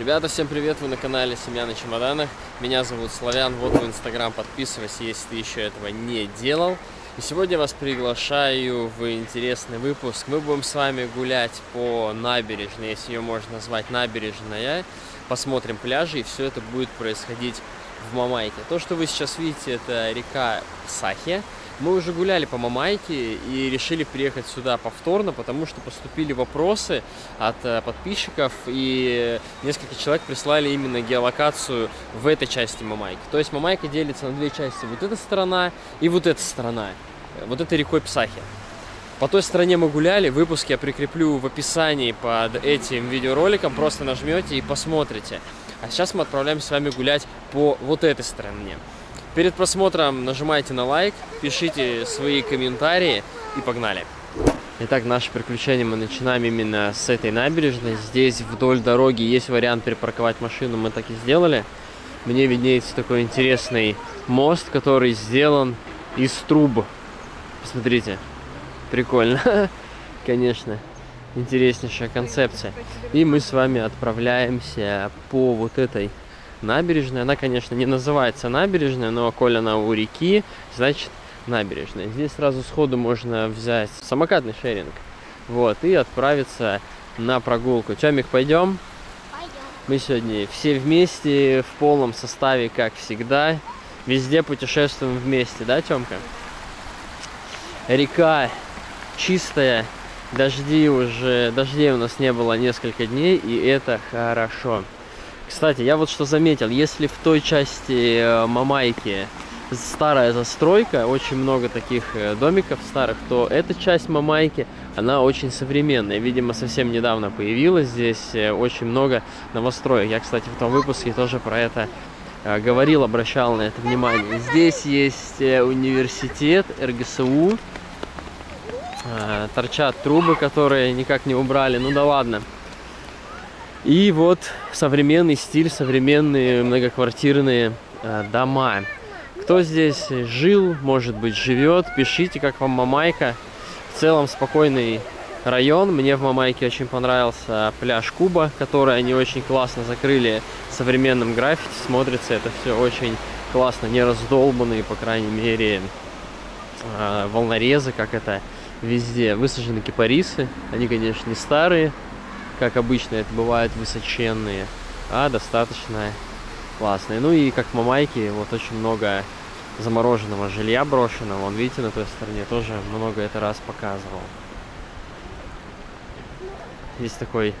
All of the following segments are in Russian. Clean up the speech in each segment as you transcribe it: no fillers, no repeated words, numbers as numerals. Ребята, всем привет! Вы на канале Семья на чемоданах. Меня зовут Славян, вот в Инстаграм подписывайся, если ты еще этого не делал. И сегодня вас приглашаю в интересный выпуск. Мы будем с вами гулять по набережной, если ее можно назвать набережная. Посмотрим пляжи, и все это будет происходить в Мамайке. То, что вы сейчас видите, это река Псахе. Мы уже гуляли по Мамайке и решили приехать сюда повторно, потому что поступили вопросы от подписчиков, и несколько человек прислали именно геолокацию в этой части Мамайки. То есть Мамайка делится на две части: вот эта сторона и вот эта сторона, вот этой рекой Псахе. По той стороне мы гуляли, выпуск я прикреплю в описании под этим видеороликом, просто нажмете и посмотрите. А сейчас мы отправляемся с вами гулять по вот этой стороне. Перед просмотром нажимайте на лайк, пишите свои комментарии и погнали. Итак, наше приключение мы начинаем именно с этой набережной. Здесь вдоль дороги есть вариант припарковать машину, мы так и сделали. Мне виднеется такой интересный мост, который сделан из труб. Посмотрите, прикольно, конечно, интереснейшая концепция. И мы с вами отправляемся по вот этой набережная. Она, конечно, не называется набережная, но коль она у реки, значит набережная. Здесь сразу сходу можно взять самокатный шеринг, вот, и отправиться на прогулку. Чамик, пойдем? Пойдем. Мы сегодня все вместе, в полном составе, как всегда. Везде путешествуем вместе, да, Тёмка? Река чистая, дождей у нас не было несколько дней, и это хорошо. Кстати, я вот что заметил, если в той части Мамайки старая застройка, очень много таких домиков старых, то эта часть Мамайки, она очень современная, видимо, совсем недавно появилась, здесь очень много новостроек. Я, кстати, в том выпуске тоже про это говорил, обращал на это внимание. Здесь есть университет, РГСУ, торчат трубы, которые никак не убрали, ну да ладно. И вот современный стиль, современные многоквартирные дома. Кто здесь жил, может быть, живет, пишите, как вам Мамайка. В целом спокойный район. Мне в Мамайке очень понравился пляж Куба, который они очень классно закрыли современным граффити. Смотрится это все очень классно, не раздолбанные, по крайней мере, волнорезы, как это везде. Высажены кипарисы, они, конечно, не старые, как обычно это бывает, высоченные, а достаточно классные. Ну и как в Мамайке, вот очень много замороженного жилья брошенного. Вон, видите, на той стороне тоже много это раз показывал. Здесь такой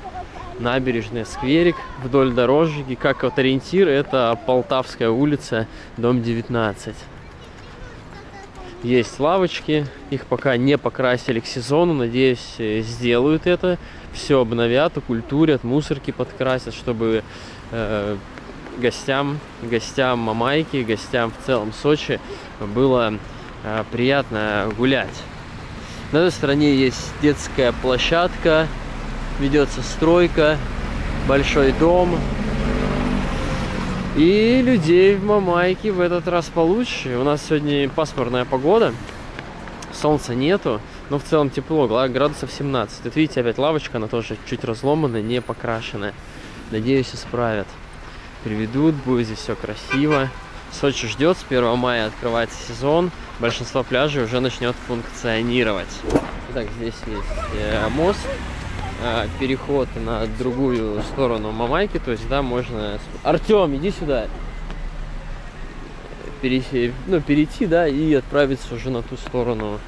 набережный скверик вдоль дорожки. Как вот ориентир, это Полтавская улица, дом 19. Есть лавочки, их пока не покрасили к сезону, надеюсь, сделают это. Все обновят, окультурят, мусорки подкрасят, чтобы гостям Мамайки, гостям в целом Сочи было приятно гулять. На этой стороне есть детская площадка, ведется стройка, большой дом. И людей в Мамайке в этот раз получше. У нас сегодня пасмурная погода, солнца нету, но в целом тепло, градусов 17. Вот видите, опять лавочка, она тоже чуть разломанная, не покрашенная. Надеюсь, исправят. Приведут, будет здесь все красиво. Сочи ждет, с 1 мая открывается сезон, большинство пляжей уже начнет функционировать. Итак, здесь есть мост, переход на другую сторону Мамайки, то есть, да, можно... Артём, иди сюда! Перейти, да, и отправиться уже на ту сторону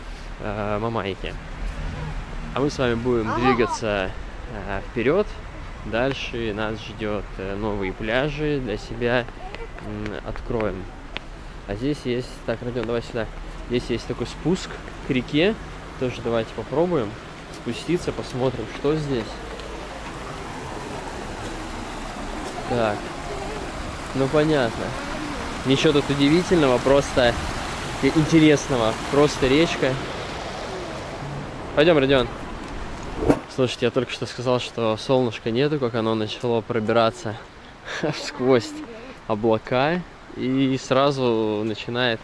Мамайки. А мы с вами будем двигаться вперед. Дальше нас ждет новые пляжи, для себя откроем. А здесь есть... Так, Родион, давай сюда. Здесь есть такой спуск к реке, тоже давайте попробуем спуститься, посмотрим, что здесь. Так, ну понятно, ничего тут удивительного, просто интересного, просто речка. Пойдем, Родион. Слушайте, я только что сказал, что солнышка нету, как оно начало пробираться сквозь облака и сразу начинает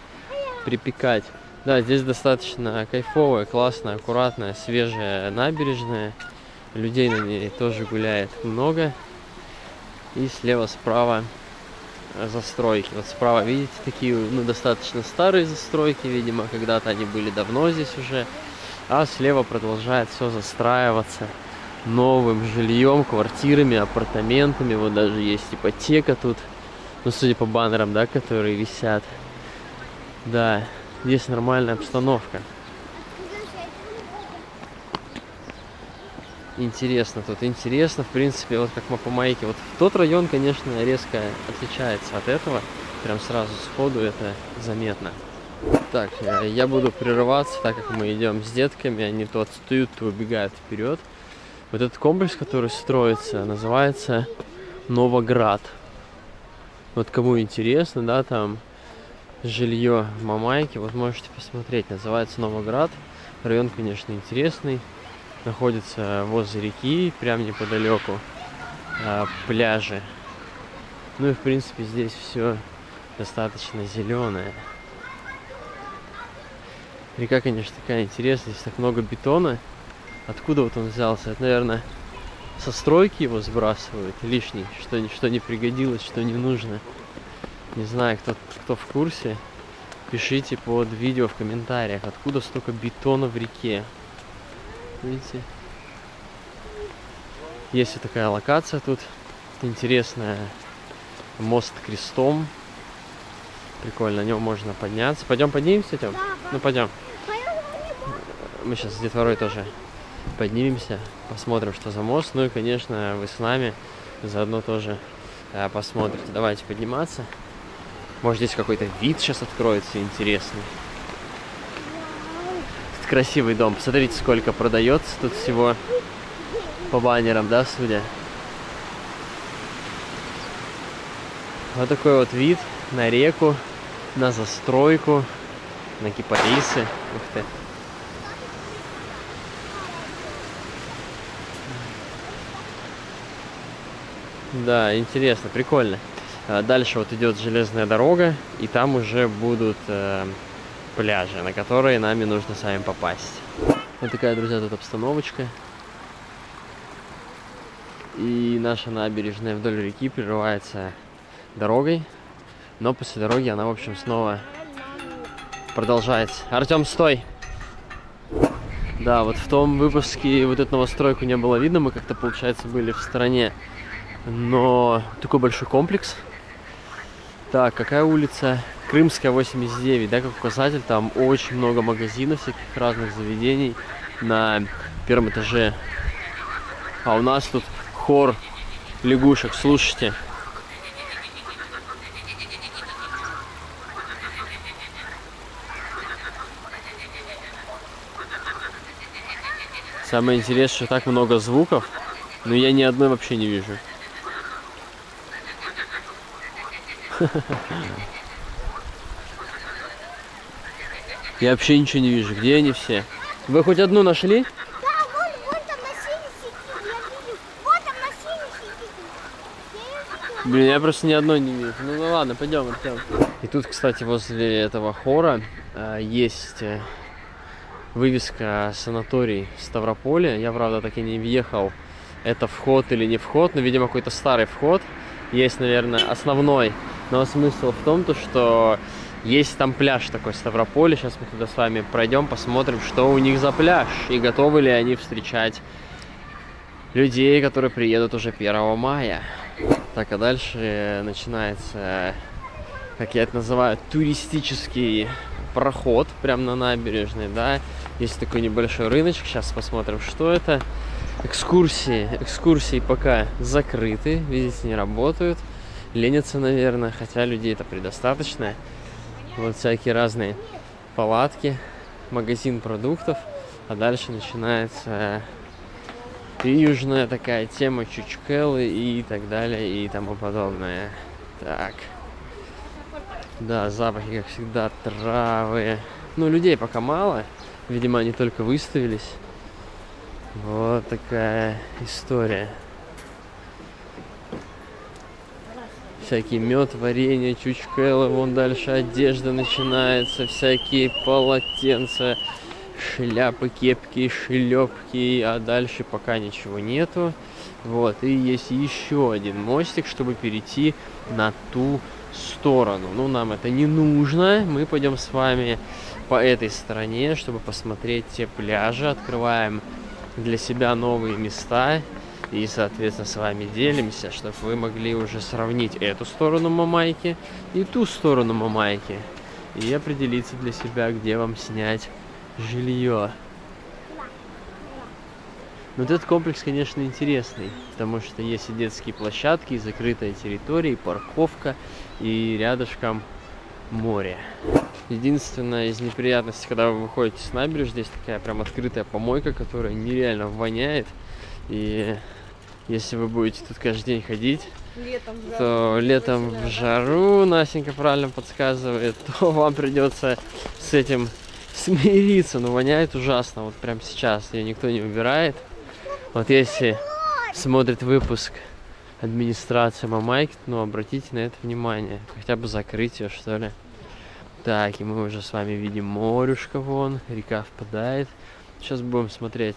припекать. Да, здесь достаточно кайфовая, классная, аккуратная, свежая набережная. Людей на ней тоже гуляет много. и слева-справа застройки. Вот справа, видите, такие, ну, достаточно старые застройки, видимо, когда-то они были давно здесь уже. А слева продолжает все застраиваться новым жильем, квартирами, апартаментами. Вот даже есть ипотека тут, ну, судя по баннерам, да, которые висят. Да, здесь нормальная обстановка. Интересно тут, интересно, в принципе, вот как Мамайка. Вот тот район, конечно, резко отличается от этого. Прям сразу сходу это заметно. Так, я буду прерываться, так как мы идем с детками. Они то отстают, то убегают вперед. Вот этот комплекс, который строится, называется Новоград. Вот кому интересно, да, там жилье Мамайки, вот можете посмотреть. Называется Новоград. Район, конечно, интересный. Находится возле реки, прям неподалеку пляжи. Ну и в принципе здесь все достаточно зеленое. Река, конечно, такая интересная, здесь так много бетона. Откуда вот он взялся? Это, наверное, со стройки его сбрасывают лишний, что не пригодилось, что не нужно. Не знаю, кто в курсе, пишите под видео в комментариях, откуда столько бетона в реке. Видите, есть вот такая локация тут интересная, мост крестом, прикольно, на него можно подняться. Пойдем поднимемся, Тём? Да, ну пойдем, мы сейчас с детворой тоже поднимемся, посмотрим, что за мост. Ну и конечно вы с нами заодно тоже посмотрите. Давайте подниматься, может здесь какой-то вид сейчас откроется интересный. Красивый дом, посмотрите, сколько продается тут всего по баннерам, да, судя. Вот такой вот вид на реку, на застройку, на кипарисы. Ух ты. Да, интересно, прикольно. Дальше вот идет железная дорога, и там уже будут пляжи, на которые нами нужно сами попасть. Вот такая, друзья, тут обстановочка. И наша набережная вдоль реки прерывается дорогой, но после дороги она, в общем, снова продолжается. Артем, стой! Да, вот в том выпуске вот эту новостройку не было видно, мы как-то, получается, были в стороне. Но такой большой комплекс. Так, какая улица? Крымская, 89, да, как указатель, там очень много магазинов, всяких разных заведений на первом этаже. А у нас тут хор лягушек, слушайте. Самое интересное, что так много звуков, но я ни одной вообще не вижу. Я вообще ничего не вижу. Где они все? Вы хоть одну нашли? Да, вон там на синей сидит, я вижу. Вот там на синей сидит. Блин, я просто ни одной не вижу. Ну ладно, пойдем, Артем. И тут, кстати, возле этого хора есть вывеска санаторий Ставрополя. Я, правда, так и не въехал, это вход или не вход, но, видимо, какой-то старый вход. Есть, наверное, основной. Но смысл в том, что есть там пляж такой, Ставрополь. Сейчас мы туда с вами пройдем, посмотрим, что у них за пляж. И готовы ли они встречать людей, которые приедут уже 1 мая. Так, а дальше начинается, как я это называю, туристический проход. Прямо на набережной, да. Есть такой небольшой рыночек. Сейчас посмотрим, что это. Экскурсии пока закрыты. Видите, не работают. Ленятся, наверное, хотя людей-то предостаточно. Вот всякие разные палатки, магазин продуктов. А дальше начинается южная такая тема, чучкелы и так далее, и тому подобное. Так. Да, запахи, как всегда, травы. Ну, людей пока мало. Видимо, они только выставились. Вот такая история. Всякий мед, варенье, чучкелы, вон дальше одежда начинается, всякие полотенца, шляпы, кепки, шлепки, а дальше пока ничего нету. Вот, и есть еще один мостик, чтобы перейти на ту сторону. Ну, нам это не нужно, мы пойдем с вами по этой стороне, чтобы посмотреть те пляжи, открываем для себя новые места и, соответственно, с вами делимся, чтобы вы могли уже сравнить эту сторону Мамайки и ту сторону Мамайки и определиться для себя, где вам снять жилье. Но вот этот комплекс, конечно, интересный, потому что есть и детские площадки, и закрытая территория, и парковка, и рядышком море. Единственное из неприятностей, когда вы выходите с набережной, здесь такая прям открытая помойка, которая нереально воняет. И если вы будете тут каждый день ходить, то летом в жару, Настенька правильно подсказывает, то вам придется с этим смириться. Но воняет ужасно, вот прям сейчас ее никто не убирает. Вот если смотрит выпуск администрации Мамайки, ну, обратите на это внимание, хотя бы закрыть ее, что ли. Так, и мы уже с вами видим морюшко вон, река впадает. Сейчас будем смотреть,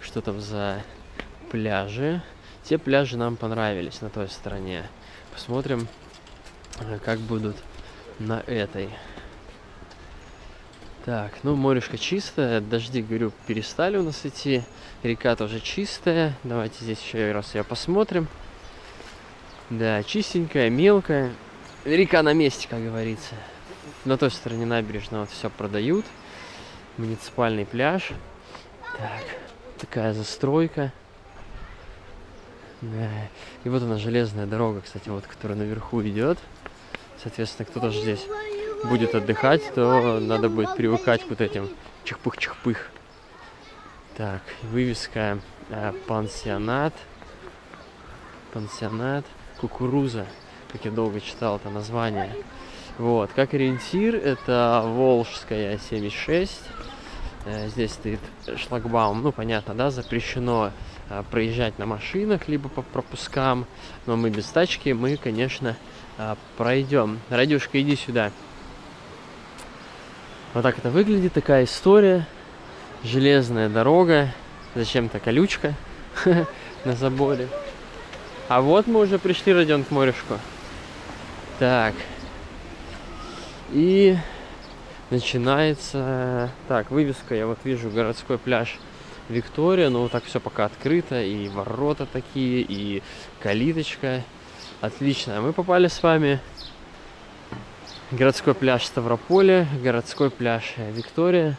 что там за пляжи. Те пляжи нам понравились на той стороне. Посмотрим, как будут на этой. Так, ну, морюшко чистое, дожди, говорю, перестали у нас идти. Река тоже чистая. Давайте здесь еще раз ее посмотрим. Да, чистенькая, мелкая. Река на месте, как говорится. На той стороне набережной вот все продают. Муниципальный пляж. Так, такая застройка. Да. И вот она, железная дорога, кстати, вот, которая наверху идет. Соответственно, кто-то же здесь будет отдыхать, то надо будет привыкать к вот этим чихпых-чихпых. Так, вывеска пансионат. Пансионат Кукуруза, как я долго читал это название. Вот, как ориентир, это Волжская 76. Здесь стоит шлагбаум, ну, понятно, да, запрещено проезжать на машинах, либо по пропускам, но мы без тачки, мы, конечно, пройдем. Радюшка, иди сюда. Вот так это выглядит, такая история. Железная дорога, зачем-то колючка на заборе. А вот мы уже пришли, Родион, к морюшку. Так. И начинается... Так, вывеска, я вот вижу, городской пляж Виктория, но вот так все пока открыто, и ворота такие, и калиточка. Отлично, а мы попали с вами городской пляж Ставрополя, городской пляж Виктория,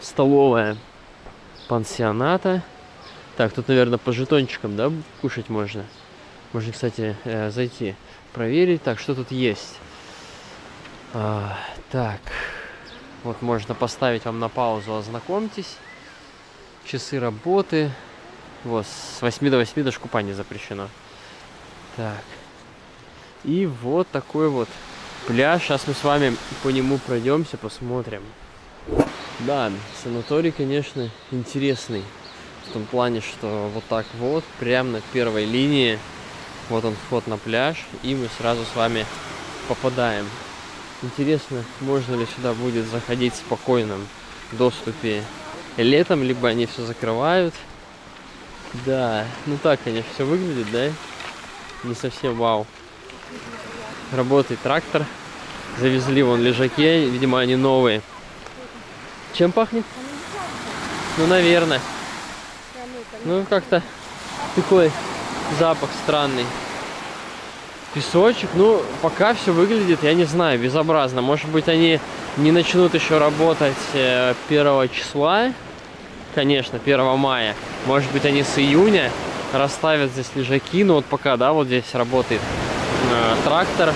столовая пансионата. Так, тут, наверное, по жетончикам, да, кушать можно. Можно, кстати, зайти, проверить. Так, что тут есть? Так, вот можно поставить вам на паузу, ознакомьтесь. Часы работы. Вот, с 8 до 8 даже купание запрещено. Так. И вот такой вот пляж. Сейчас мы с вами по нему пройдемся, посмотрим. Да, санаторий, конечно, интересный. В том плане, что вот так вот, прямо на первой линии. Вот он, вход на пляж. И мы сразу с вами попадаем. Интересно, можно ли сюда будет заходить в спокойном доступе летом, либо они все закрывают. Да, ну так, конечно, все выглядит, да? Не совсем вау. Работает трактор. Завезли вон лежаки, видимо, они новые. Чем пахнет? Ну, наверное. Ну, как-то такой запах странный. Песочек, ну, пока все выглядит, я не знаю, безобразно. Может быть, они не начнут еще работать 1 числа, конечно, 1 мая. Может быть, они с июня расставят здесь лежаки, но вот пока, да, вот здесь работает трактор.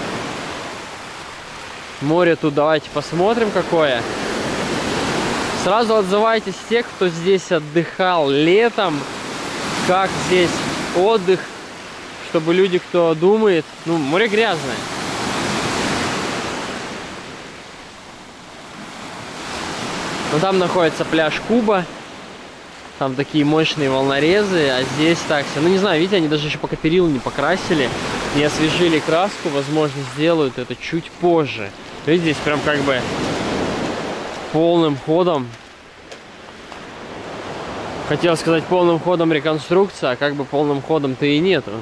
Море тут давайте посмотрим какое. Сразу отзывайтесь те, кто здесь отдыхал летом, как здесь отдых. Чтобы люди, кто думает, ну, море грязное. Но там находится пляж Куба. Там такие мощные волнорезы, а здесь такси. Ну, не знаю, видите, они даже еще пока перил не покрасили, не освежили краску. Возможно, сделают это чуть позже. Видите, здесь прям как бы полным ходом, хотел сказать полным ходом реконструкция, а как бы полным ходом-то и нету.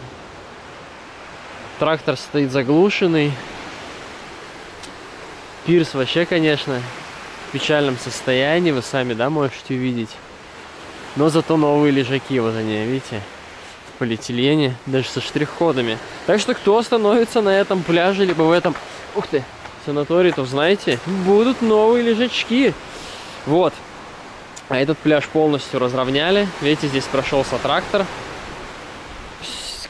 Трактор стоит заглушенный. Пирс вообще, конечно, в печальном состоянии, вы сами, да, можете увидеть. Но зато новые лежаки, вот они, видите, в полиэтилене, даже со штрих-ходами. Так что, кто становится на этом пляже, либо в этом, ух ты, санатории, то знаете, будут новые лежачки. Вот. А этот пляж полностью разровняли. Видите, здесь прошелся трактор.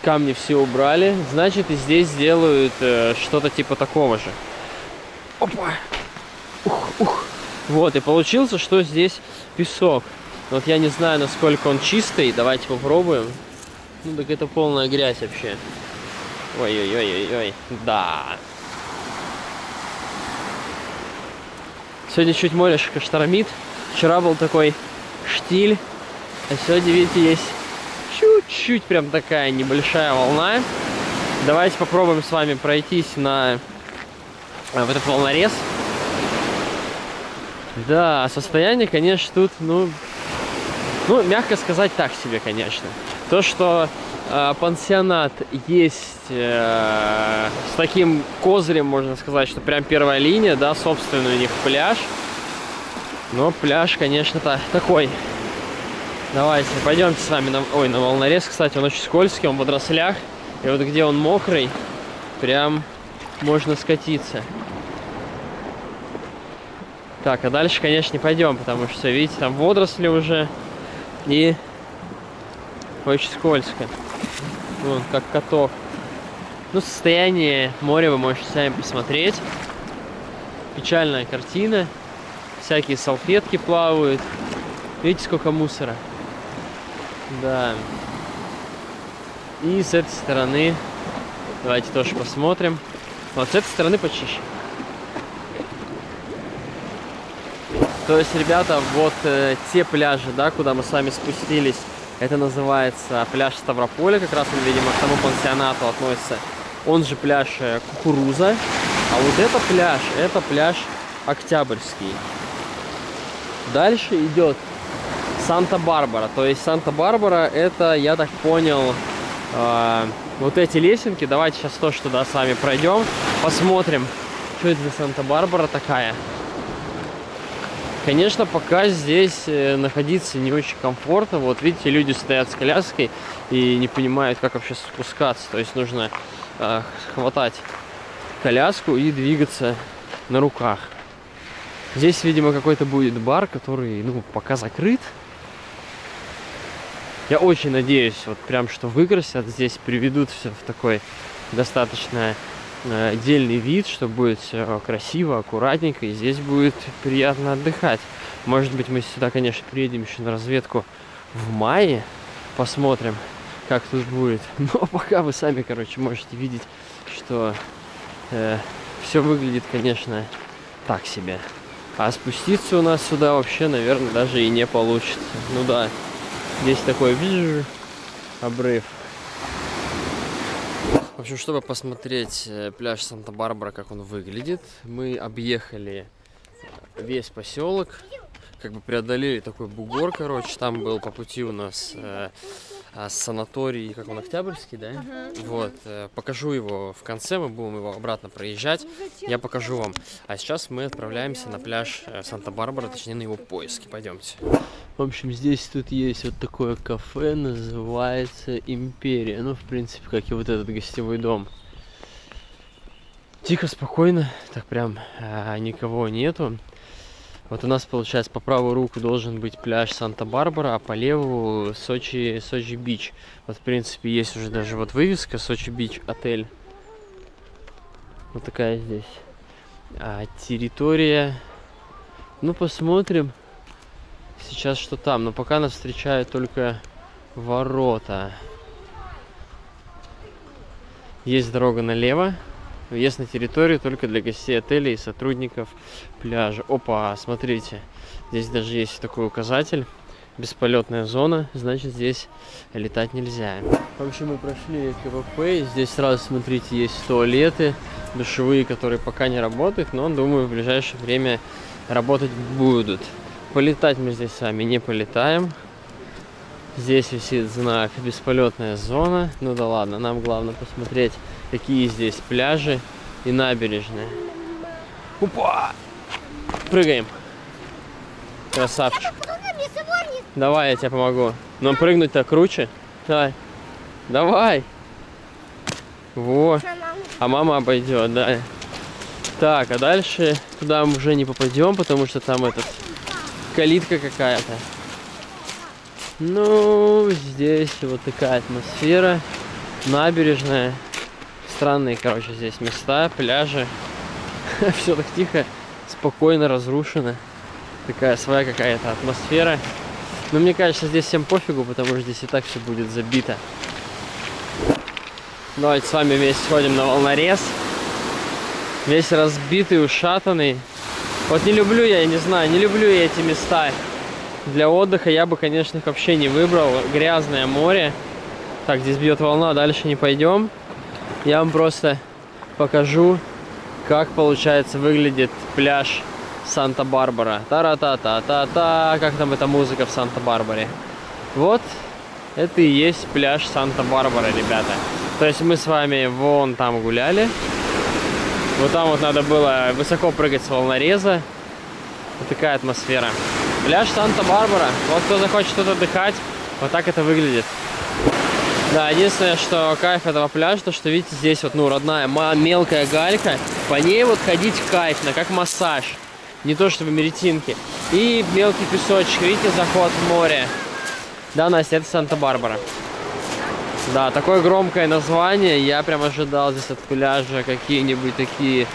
Камни все убрали. Значит, и здесь сделают что-то типа такого же. Опа! Ух, ух. Вот, и получился, что здесь песок. Вот я не знаю, насколько он чистый. Давайте попробуем. Ну, так это полная грязь вообще. Ой-ой-ой-ой-ой. Да. Сегодня чуть моряшка штормит. Вчера был такой штиль, а сегодня, видите, есть чуть-чуть прям такая небольшая волна. Давайте попробуем с вами пройтись на в этот волнорез. Да, состояние, конечно, тут, ну, мягко сказать, так себе, конечно. То, что пансионат есть с таким козырем, можно сказать, что прям первая линия, да, собственный у них пляж. Но пляж, конечно-то, такой. Давайте, пойдемте с вами на волнорез, кстати, он очень скользкий, он в водорослях. И вот где он мокрый, прям можно скатиться. Так, а дальше, конечно, не пойдем, потому что, видите, там водоросли уже. И очень скользко. Вон, как каток. Ну, состояние моря вы можете сами посмотреть. Печальная картина. Всякие салфетки плавают. Видите, сколько мусора. Да. И с этой стороны... Давайте тоже посмотрим. Вот с этой стороны почище. То есть, ребята, вот те пляжи, да, куда мы с вами спустились, это называется пляж Ставрополя. Как раз он, видимо, к тому пансионату относится. Он же пляж Кукуруза. А вот это пляж Октябрьский. Дальше идет Санта-Барбара. То есть Санта-Барбара — это, я так понял, вот эти лесенки. Давайте сейчас тоже туда с вами пройдем. Посмотрим, что это за Санта-Барбара такая. Конечно, пока здесь находиться не очень комфортно. Вот видите, люди стоят с коляской и не понимают, как вообще спускаться. То есть нужно хватать коляску и двигаться на руках. Здесь, видимо, какой-то будет бар, который, ну, пока закрыт. Я очень надеюсь, вот прям, что выкрасят. Здесь приведут все в такой достаточно отдельный вид, что будет все красиво, аккуратненько. И здесь будет приятно отдыхать. Может быть, мы сюда, конечно, приедем еще на разведку в мае. Посмотрим, как тут будет. Но пока вы сами, короче, можете видеть, что все выглядит, конечно, так себе. А спуститься у нас сюда вообще, наверное, даже и не получится. Ну да, здесь такой обрыв. В общем, чтобы посмотреть пляж Санта-Барбара, как он выглядит, мы объехали весь поселок, как бы преодолели такой бугор, короче, там был по пути у нас санаторий, как он, Октябрьский, да? Вот, покажу его в конце, мы будем его обратно проезжать, я покажу вам. А сейчас мы отправляемся на пляж Санта-Барбара, точнее на его поиски, пойдемте. В общем, здесь тут есть вот такое кафе, называется Империя, ну, в принципе, как и вот этот гостевой дом. Тихо, спокойно, так прям никого нету. Вот у нас, получается, по правую руку должен быть пляж Санта-Барбара, а по левую Сочи-Бич. Вот, в принципе, есть уже даже вот вывеска Сочи-Бич, отель. Вот такая здесь. А территория... Ну, посмотрим сейчас, что там. Но пока нас встречают только ворота. Есть дорога налево. Въезд на территорию только для гостей отеля и сотрудников пляжа. Опа, смотрите, здесь даже есть такой указатель. Бесполетная зона, значит, здесь летать нельзя. В общем, мы прошли КПП, здесь сразу, смотрите, есть туалеты, душевые, которые пока не работают, но, думаю, в ближайшее время работать будут. Полетать мы здесь сами не полетаем. Здесь висит знак «Бесполетная зона». Ну да ладно, нам главное посмотреть, какие здесь пляжи и набережные. Опа! Прыгаем. Красавчик. Давай, я тебе помогу. Но прыгнуть-то круче. Давай. Давай. Во. А мама обойдет, да. Так, а дальше туда мы уже не попадем, потому что там этот... калитка какая-то. Ну, здесь вот такая атмосфера. Набережная. Странные, короче, здесь места, пляжи. Все так тихо, спокойно, разрушено. Такая своя какая-то атмосфера. Но мне кажется, здесь всем пофигу, потому что здесь и так все будет забито. Давайте с вами вместе сходим на волнорез. Весь разбитый, ушатанный. Вот не люблю я, не знаю, не люблю я эти места. Для отдыха я бы, конечно, их вообще не выбрал. Грязное море. Так, здесь бьет волна, дальше не пойдем. Я вам просто покажу, как, получается, выглядит пляж Санта-Барбара. Та-ра-та-та-та-та. Как там эта музыка в Санта-Барбаре? Вот это и есть пляж Санта-Барбара, ребята. То есть мы с вами вон там гуляли. Вот там вот надо было высоко прыгать с волнореза. Вот такая атмосфера. Пляж Санта-Барбара. Вот кто захочет тут отдыхать, вот так это выглядит. Да, единственное, что кайф этого пляжа, то что, видите, здесь вот, ну, родная мелкая галька. По ней вот ходить кайфно, как массаж. Не то, что в Меретинке. И мелкий песочек. Видите, заход в море. Да, Настя, это Санта-Барбара. Да, такое громкое название. Я прям ожидал здесь от пляжа какие-нибудь такие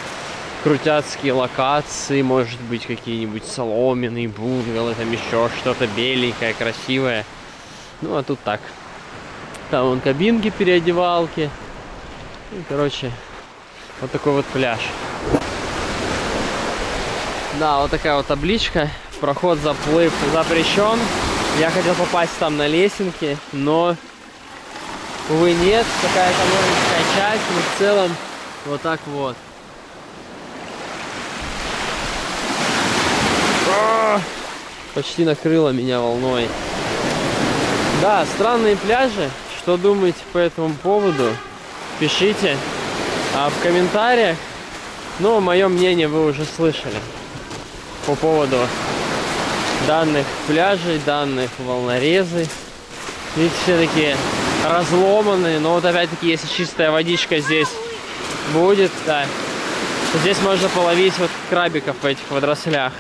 крутяцкие локации, может быть, какие-нибудь соломенные бунгало, там еще что-то беленькое, красивое. Ну, а тут так. Там вон кабинки, переодевалки. И, короче, вот такой вот пляж. Да, вот такая вот табличка. Проход заплыв запрещен. Я хотел попасть там на лесенки, но... увы, нет, такая экономическая часть, но в целом вот так вот. О, почти накрыло меня волной. Да, странные пляжи. Что думаете по этому поводу? Пишите в комментариях. Ну, мое мнение вы уже слышали по поводу данных пляжей, данных волнорезы. Видите, все такие... разломанные, но вот опять-таки, если чистая водичка здесь будет, да, то здесь можно половить вот крабиков в этих водорослях.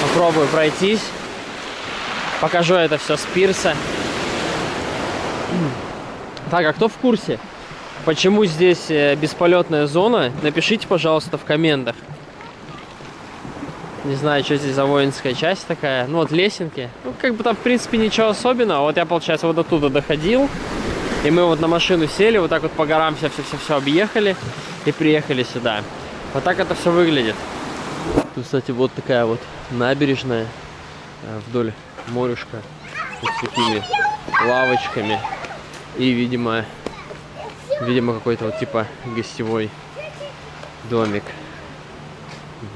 Попробую пройтись. Покажу это все с пирса. Так, а кто в курсе, почему здесь бесполетная зона? Напишите, пожалуйста, в комментах. Не знаю, что здесь за воинская часть такая. Ну, вот лесенки. Ну, как бы там, в принципе, ничего особенного. Вот я, получается, вот оттуда доходил. И мы вот на машину сели, вот так вот по горам все-все-все объехали. И приехали сюда. Вот так это все выглядит. Тут, кстати, вот такая вот набережная. Вдоль морюшка. Вот с такими лавочками. И, видимо, какой-то вот типа гостевой домик.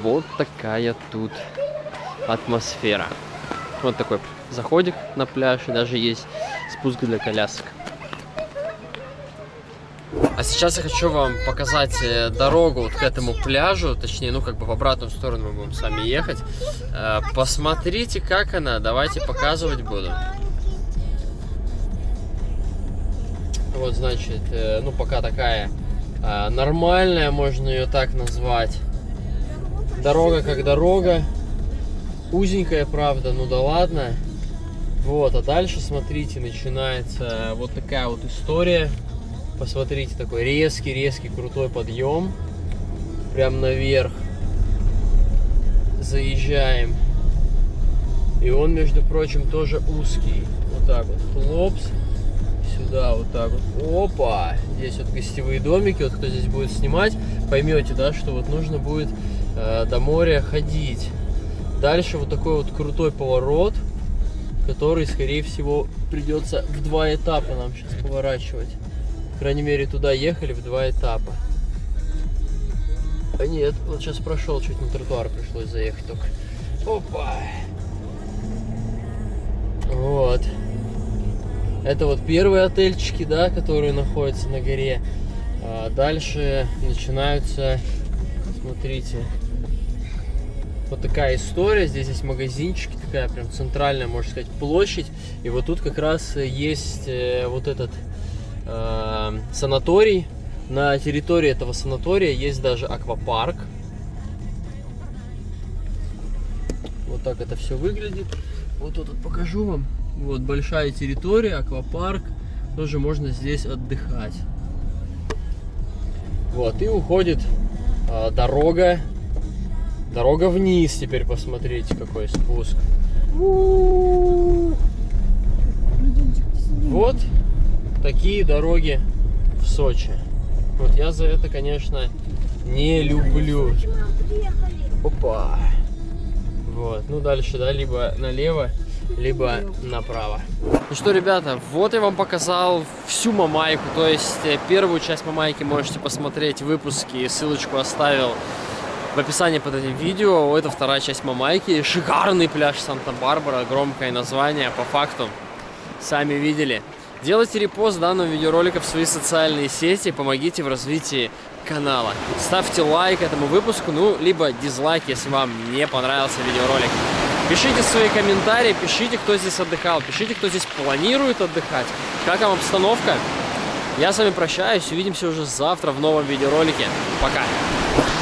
Вот такая тут атмосфера. Вот такой заходик на пляж, и даже есть спуск для колясок. А сейчас я хочу вам показать дорогу вот к этому пляжу, точнее, ну как бы в обратную сторону мы будем с вами ехать. Посмотрите, как она, давайте показывать буду. Вот, значит, ну пока такая нормальная, можно ее так назвать. Дорога как дорога, узенькая, правда, ну да ладно. Вот, а дальше, смотрите, начинается вот такая вот история. Посмотрите, такой резкий-резкий крутой подъем. Прям наверх заезжаем. И он, между прочим, тоже узкий. Вот так вот, хлопс. Сюда вот так вот. Опа! Здесь вот гостевые домики. Вот кто здесь будет снимать, поймете, да, что вот нужно будет до моря ходить. Дальше вот такой вот крутой поворот, который, скорее всего, придется в два этапа нам сейчас поворачивать. По крайней мере, туда ехали в два этапа. А нет, вот сейчас прошел, чуть на тротуар пришлось заехать только. Опа! Вот. Это вот первые отельчики, да, которые находятся на горе. А дальше начинаются, смотрите, вот такая история. Здесь есть магазинчики, такая прям центральная, можно сказать, площадь. И вот тут как раз есть вот этот санаторий. На территории этого санатория есть даже аквапарк. Вот так это все выглядит. Вот тут вот покажу вам. Вот большая территория, аквапарк. Тоже можно здесь отдыхать. Вот, и уходит дорога. Дорога вниз. Теперь посмотрите, какой спуск. Вот такие дороги в Сочи. Вот я за это, конечно, не люблю. Опа. Вот. Ну, дальше, да, либо налево, либо направо. Ну что, ребята, вот я вам показал всю Мамайку. То есть первую часть Мамайки можете посмотреть в выпуске. Ссылочку оставил в описании под этим видео. Это вторая часть Мамайки. Шикарный пляж Санта-Барбара. Громкое название, по факту. Сами видели. Делайте репост данного видеоролика в свои социальные сети, помогите в развитии канала. Ставьте лайк этому выпуску, ну, либо дизлайк, если вам не понравился видеоролик. Пишите свои комментарии, пишите, кто здесь отдыхал, пишите, кто здесь планирует отдыхать. Как вам обстановка? Я с вами прощаюсь, увидимся уже завтра в новом видеоролике. Пока!